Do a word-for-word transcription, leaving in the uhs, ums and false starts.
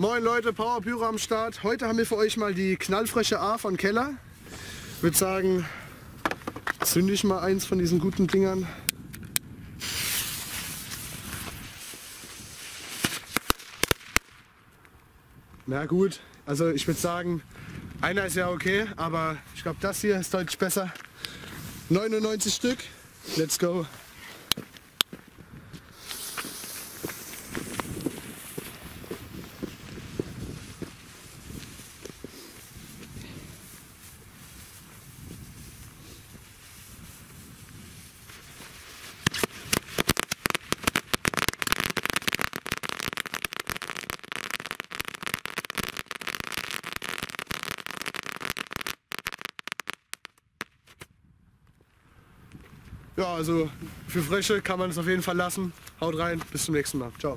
Moin Leute, Power Pyro am Start. Heute haben wir für euch mal die Knallfrösche A von Keller. Ich würde sagen, zünde ich mal eins von diesen guten Dingern. Na gut, also ich würde sagen, einer ist ja okay, aber ich glaube, das hier ist deutlich besser. neunundneunzig Stück, let's go. Ja, also für Frösche kann man es auf jeden Fall lassen. Haut rein, bis zum nächsten Mal. Ciao.